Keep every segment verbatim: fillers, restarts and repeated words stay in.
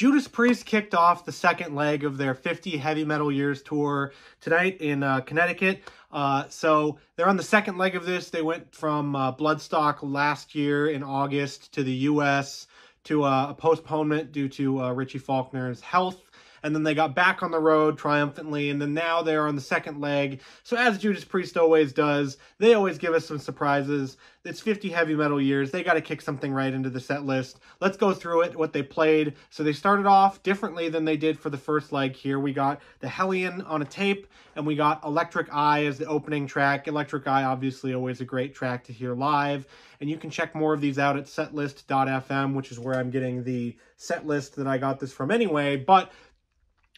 Judas Priest kicked off the second leg of their fifty Heavy Metal Years tour tonight in uh, Connecticut. Uh, so they're on the second leg of this. They went from uh, Bloodstock last year in August to the U S to uh, a postponement due to uh, Richie Faulkner's health. And then they got back on the road triumphantly, and then now they're on the second leg. So as Judas Priest always does, they always give us some surprises. It's fifty Heavy Metal Years. They got to kick something right into the set list. Let's go through it, what they played. So they started off differently than they did for the first leg here. We got The Hellion on a tape, and we got Electric Eye as the opening track. Electric Eye, obviously, always a great track to hear live. And you can check more of these out at setlist dot f m, which is where I'm getting the set list that I got this from anyway. But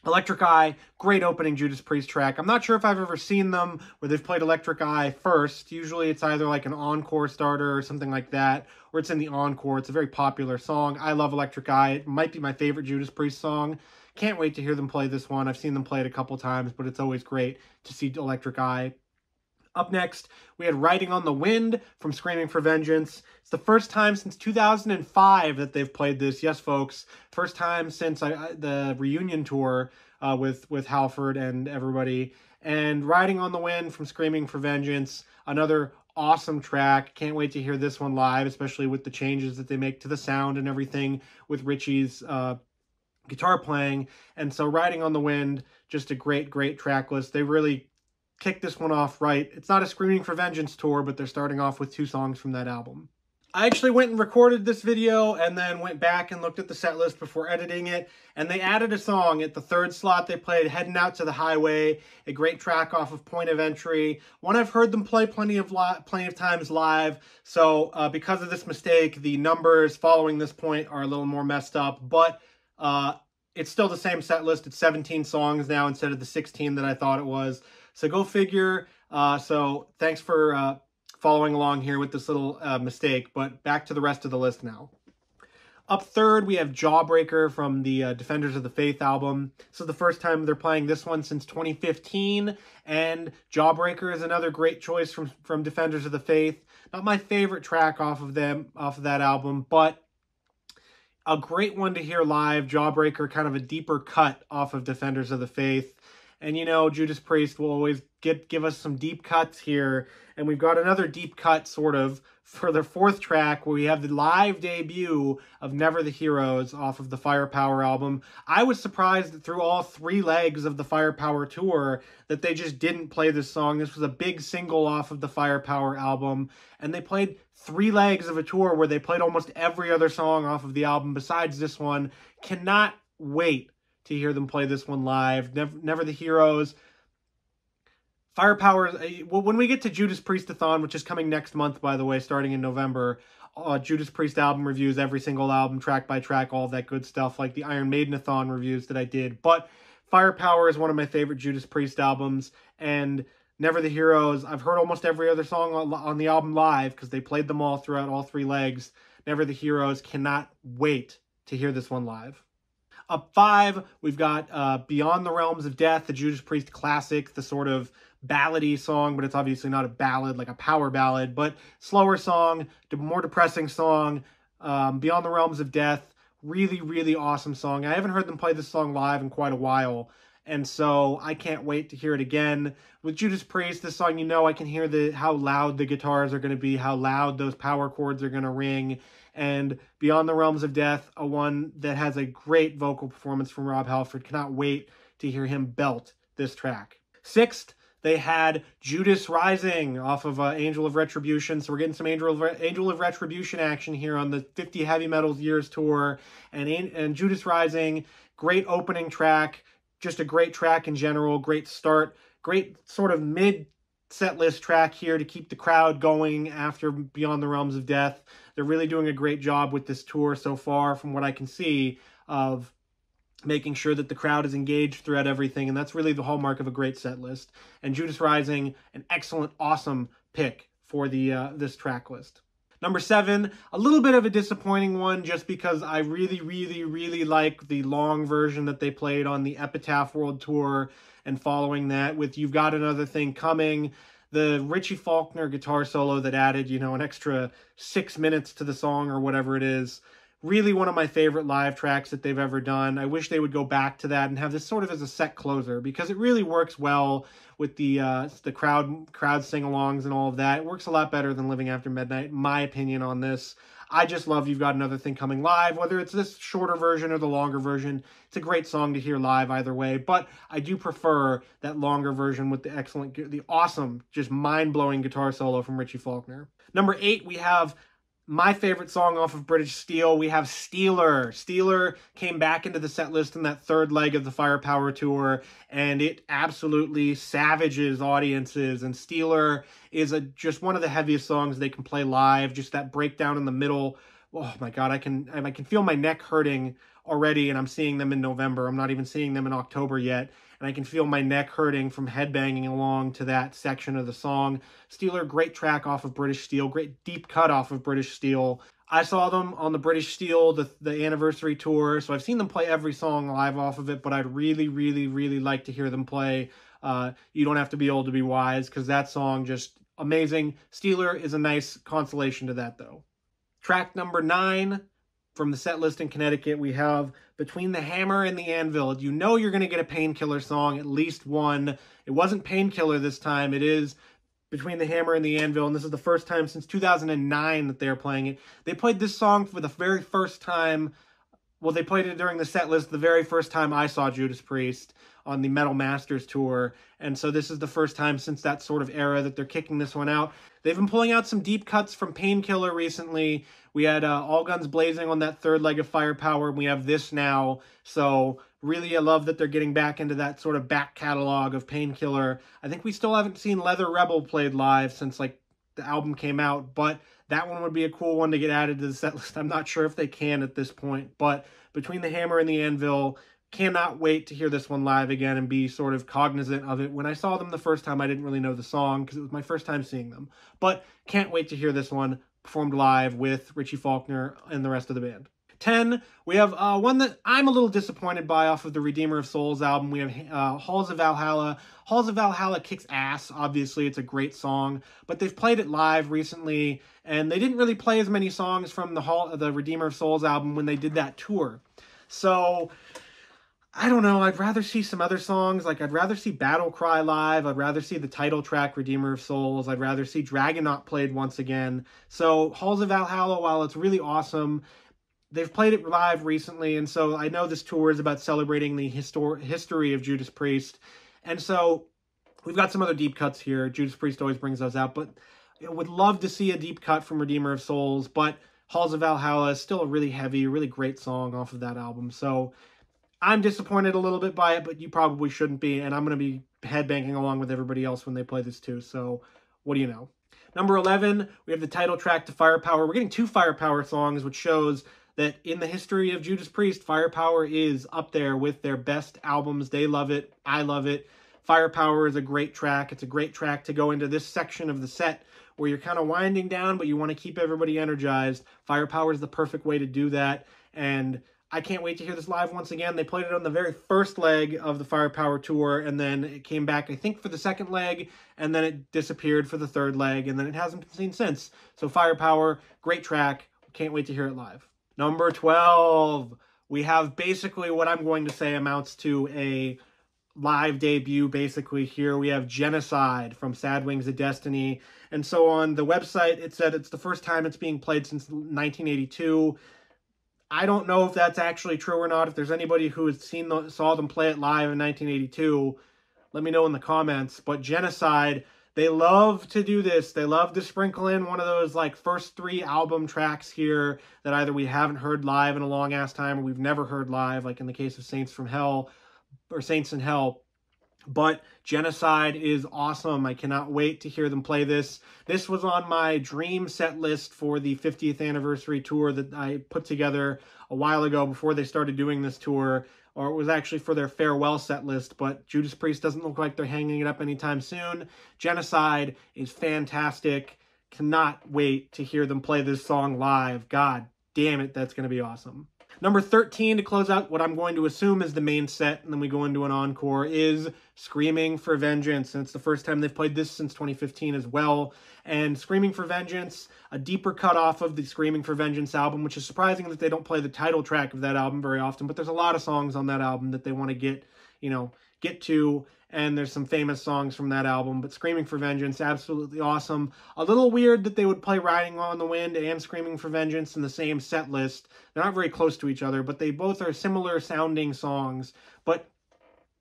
Electric Eye, great opening Judas Priest track. I'm not sure if I've ever seen them where they've played Electric Eye first. Usually it's either like an encore starter or something like that, or it's in the encore. It's a very popular song. I love Electric Eye. It might be my favorite Judas Priest song. Can't wait to hear them play this one. I've seen them play it a couple times, but it's always great to see Electric Eye. Up next, we had Riding on the Wind from Screaming for Vengeance. It's the first time since two thousand five that they've played this. Yes, folks, first time since I, I, the reunion tour uh, with, with Halford and everybody. And Riding on the Wind from Screaming for Vengeance, another awesome track. Can't wait to hear this one live, especially with the changes that they make to the sound and everything with Richie's uh, guitar playing. And so Riding on the Wind, just a great, great track list. They really kick this one off right. It's not a Screaming for Vengeance tour, but they're starting off with two songs from that album. I actually went and recorded this video and then went back and looked at the set list before editing it, and they added a song at the third slot. They played Heading Out to the Highway, a great track off of Point of Entry, one I've heard them play plenty of li plenty of times live. So uh, because of this mistake, the numbers following this point are a little more messed up, but uh, it's still the same set list. It's seventeen songs now instead of the sixteen that I thought it was. So go figure. Uh, so thanks for uh, following along here with this little uh, mistake, but back to the rest of the list now. Up third, we have Jawbreaker from the uh, Defenders of the Faith album. This is the first time they're playing this one since twenty fifteen, and Jawbreaker is another great choice from, from Defenders of the Faith. Not my favorite track off of them, off of that album, but a great one to hear live. Jawbreaker, kind of a deeper cut off of Defenders of the Faith. And, you know, Judas Priest will always get, give us some deep cuts here. And we've got another deep cut, sort of, for their fourth track, where we have the live debut of Never the Heroes off of the Firepower album. I was surprised that through all three legs of the Firepower tour that they just didn't play this song. This was a big single off of the Firepower album. And they played three legs of a tour where they played almost every other song off of the album besides this one. Cannot wait to hear them play this one live. Never, Never the Heroes. Firepower, well, when we get to Judas Priestathon, which is coming next month, by the way, starting in November, uh, Judas Priest album reviews, every single album, track by track, all that good stuff, like the Iron Maidenathon reviews that I did. But Firepower is one of my favorite Judas Priest albums, and Never the Heroes, I've heard almost every other song on, on the album live, because they played them all throughout all three legs. Never the Heroes, cannot wait to hear this one live. Up five, we've got uh, Beyond the Realms of Death, the Judas Priest classic, the sort of ballady song, but it's obviously not a ballad, like a power ballad, but slower song, more depressing song. Um, Beyond the Realms of Death, really, really awesome song. I haven't heard them play this song live in quite a while, and so I can't wait to hear it again. With Judas Priest, this song, you know, I can hear the how loud the guitars are going to be, how loud those power chords are going to ring. And Beyond the Realms of Death, a one that has a great vocal performance from Rob Halford. Cannot wait to hear him belt this track. Sixth, they had Judas Rising off of uh, Angel of Retribution. So we're getting some Angel of, Re Angel of Retribution action here on the fifty Heavy Metal Years tour. And, and Judas Rising, great opening track. Just a great track in general. Great start. Great sort of mid set list track here to keep the crowd going after Beyond the Realms of Death. They're really doing a great job with this tour so far, from what I can see, of making sure that the crowd is engaged throughout everything, and that's really the hallmark of a great set list. And Judas Rising, an excellent, awesome pick for the uh, this track list. Number seven, a little bit of a disappointing one, just because I really, really, really like the long version that they played on the Epitaph World Tour, and following that with You've Got Another Thing Coming, the Richie Faulkner guitar solo that added, you know, an extra six minutes to the song or whatever it is. Really one of my favorite live tracks that they've ever done. I wish they would go back to that and have this sort of as a set closer, because it really works well with the uh, the crowd crowd sing-alongs and all of that. It works a lot better than Living After Midnight, my opinion on this. I just love You've Got Another Thing Coming Live, whether it's this shorter version or the longer version. It's a great song to hear live either way, but I do prefer that longer version with the excellent, the awesome, just mind-blowing guitar solo from Richie Faulkner. Number eight, we have my favorite song off of British Steel. We have Steeler. Steeler came back into the set list in that third leg of the Firepower tour, and it absolutely savages audiences. And Steeler is a, just one of the heaviest songs they can play live. Just that breakdown in the middle. Oh my God, I can I can feel my neck hurting already, and I'm seeing them in November. I'm not even seeing them in October yet. And I can feel my neck hurting from headbanging along to that section of the song. Steeler, great track off of British Steel. Great deep cut off of British Steel. I saw them on the British Steel, the, the anniversary tour. So I've seen them play every song live off of it. But I'd really, really, really like to hear them play uh, You Don't Have to Be Old to Be Wise, because that song just amazing. Steeler is a nice consolation to that, though. Track number nine. From the set list in Connecticut, we have Between the Hammer and the Anvil. You know you're going to get a Painkiller song, at least one. It wasn't Painkiller this time. It is Between the Hammer and the Anvil, and this is the first time since two thousand nine that they're playing it. They played this song for the very first time. Well, they played it during the set list the very first time I saw Judas Priest on the Metal Masters tour, and so this is the first time since that sort of era that they're kicking this one out. They've been pulling out some deep cuts from Painkiller recently. We had uh, All Guns Blazing on that third leg of Firepower, and we have this now. So really, I love that they're getting back into that sort of back catalog of Painkiller. I think we still haven't seen Leather Rebel played live since, like, the album came out, but that one would be a cool one to get added to the set list. I'm not sure if they can at this point, but Between the Hammer and the Anvil, cannot wait to hear this one live again and be sort of cognizant of it. When I saw them the first time, I didn't really know the song because it was my first time seeing them. But can't wait to hear this one performed live with Richie Faulkner and the rest of the band. ten, we have uh, one that I'm a little disappointed by off of the Redeemer of Souls album. We have uh, Halls of Valhalla. Halls of Valhalla kicks ass, obviously. It's a great song, but they've played it live recently, and they didn't really play as many songs from the, Hall the Redeemer of Souls album when they did that tour. So I don't know, I'd rather see some other songs. Like, I'd rather see Battle Cry live, I'd rather see the title track, Redeemer of Souls, I'd rather see Dragonaut played once again. So, Halls of Valhalla, while it's really awesome, they've played it live recently, and so I know this tour is about celebrating the histor history of Judas Priest, and so we've got some other deep cuts here. Judas Priest always brings those out, but I would love to see a deep cut from Redeemer of Souls, but Halls of Valhalla is still a really heavy, really great song off of that album, so I'm disappointed a little bit by it, but you probably shouldn't be, and I'm going to be headbanging along with everybody else when they play this too, so what do you know? Number eleven, we have the title track to Firepower. We're getting two Firepower songs, which shows that in the history of Judas Priest, Firepower is up there with their best albums. They love it. I love it. Firepower is a great track. It's a great track to go into this section of the set where you're kind of winding down, but you want to keep everybody energized. Firepower is the perfect way to do that, and I can't wait to hear this live once again. They played it on the very first leg of the Firepower tour, and then it came back, I think, for the second leg, and then it disappeared for the third leg, and then it hasn't been seen since. So Firepower, great track. Can't wait to hear it live. Number twelve, we have basically what I'm going to say amounts to a live debut, basically. Here we have Genocide from Sad Wings of Destiny. And so on the website, it said it's the first time it's being played since nineteen eighty-two. I don't know if that's actually true or not. If there's anybody who has seen the, saw them play it live in nineteen eighty-two, let me know in the comments. But Genocide, they love to do this. They love to sprinkle in one of those, like, first three album tracks here that either we haven't heard live in a long-ass time or we've never heard live, like in the case of Saints from Hell or Saints in Hell. But Genocide is awesome. I cannot wait to hear them play this. This was on my dream set list for the fiftieth anniversary tour that I put together a while ago before they started doing this tour, or it was actually for their farewell set list, but Judas Priest doesn't look like they're hanging it up anytime soon. Genocide is fantastic. Cannot wait to hear them play this song live. God damn it, that's going to be awesome. Number thirteen to close out what I'm going to assume is the main set, and then we go into an encore, is Screaming for Vengeance. And it's the first time they've played this since twenty fifteen as well. And Screaming for Vengeance, a deeper cut off of the Screaming for Vengeance album, which is surprising that they don't play the title track of that album very often. But there's a lot of songs on that album that they want to get, you know, get to. And there's some famous songs from that album, but Screaming for Vengeance, absolutely awesome. A little weird that they would play Riding on the Wind and Screaming for Vengeance in the same set list. They're not very close to each other, but they both are similar sounding songs. But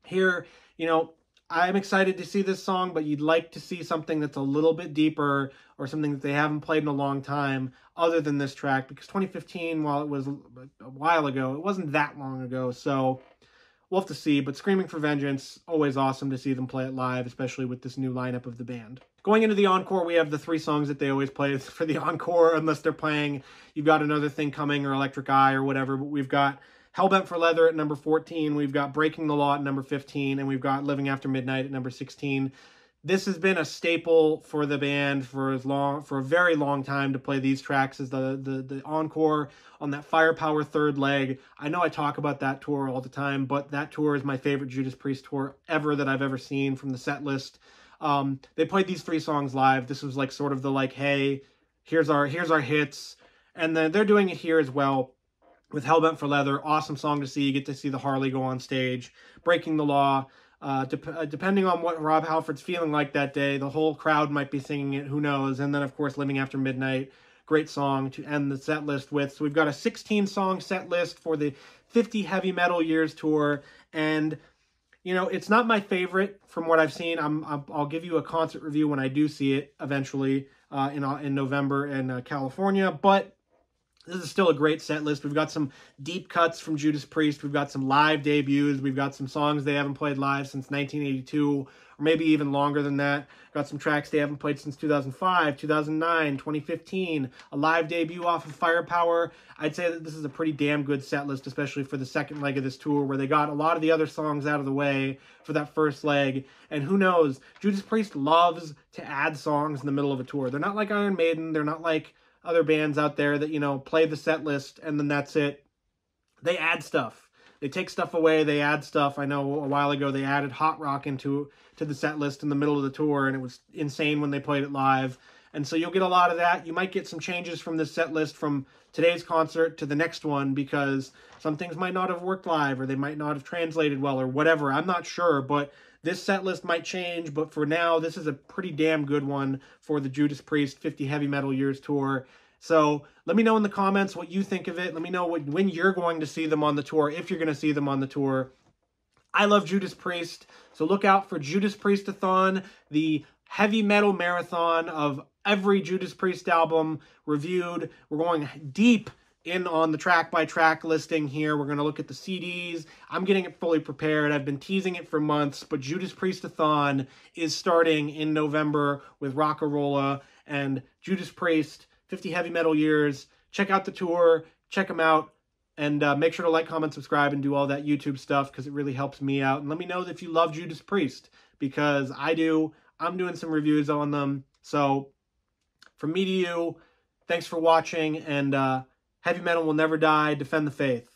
here, you know, I'm excited to see this song, but you'd like to see something that's a little bit deeper or something that they haven't played in a long time other than this track, because twenty fifteen, while it was a while ago, it wasn't that long ago, so we'll have to see, but Screaming for Vengeance, always awesome to see them play it live, especially with this new lineup of the band. Going into the encore, we have the three songs that they always play for the encore, unless they're playing You've Got Another Thing Coming or Electric Eye or whatever, but we've got Hellbent for Leather at number fourteen, we've got Breaking the Law at number fifteen, and we've got Living After Midnight at number sixteen. This has been a staple for the band for as long for a very long time to play these tracks as the, the, the encore on that Firepower third leg. I know I talk about that tour all the time, but that tour is my favorite Judas Priest tour ever that I've ever seen from the set list. Um, they played these three songs live. This was like sort of the like, hey, here's our here's our hits. And then they're doing it here as well with Hellbent for Leather. Awesome song to see. You get to see the Harley go on stage. Breaking the Law. Uh, de depending on what Rob Halford's feeling like that day, the whole crowd might be singing it, who knows. And then, of course, Living After Midnight, great song to end the set list with. So we've got a sixteen-song set list for the fifty Heavy Metal Years Tour. And, you know, it's not my favorite from what I've seen. I'm, I'm, I'll give you a concert review when I do see it eventually uh, in, in November in uh, California. But this is still a great set list. We've got some deep cuts from Judas Priest. We've got some live debuts. We've got some songs they haven't played live since nineteen eighty-two, or maybe even longer than that. We've got some tracks they haven't played since two thousand five, two thousand nine, twenty fifteen, a live debut off of Firepower. I'd say that this is a pretty damn good set list, especially for the second leg of this tour, where they got a lot of the other songs out of the way for that first leg. And who knows? Judas Priest loves to add songs in the middle of a tour. They're not like Iron Maiden. They're not like other bands out there that, you know, play the set list and then that's it. They add stuff. They take stuff away. They add stuff. I know a while ago they added Hot Rock into to the set list in the middle of the tour, and it was insane when they played it live. And so you'll get a lot of that. You might get some changes from this set list from today's concert to the next one, because some things might not have worked live, or they might not have translated well, or whatever. I'm not sure, but this set list might change, but for now, this is a pretty damn good one for the Judas Priest fifty Heavy Metal Years Tour. So let me know in the comments what you think of it. Let me know what, when you're going to see them on the tour, if you're going to see them on the tour. I love Judas Priest, so look out for Judas Priestathon, the heavy metal marathon of every Judas Priest album reviewed. We're going deep in on the track-by-track listing here. We're going to look at the C Ds. I'm getting it fully prepared. I've been teasing it for months, but Judas Priestathon is starting in November with Rocka Rolla and Judas Priest, fifty Heavy Metal Years. Check out the tour. Check them out. And uh, make sure to like, comment, subscribe, and do all that YouTube stuff, because it really helps me out. And let me know if you love Judas Priest, because I do. I'm doing some reviews on them. So from me to you, thanks for watching, and uh, heavy metal will never die. Defend the faith.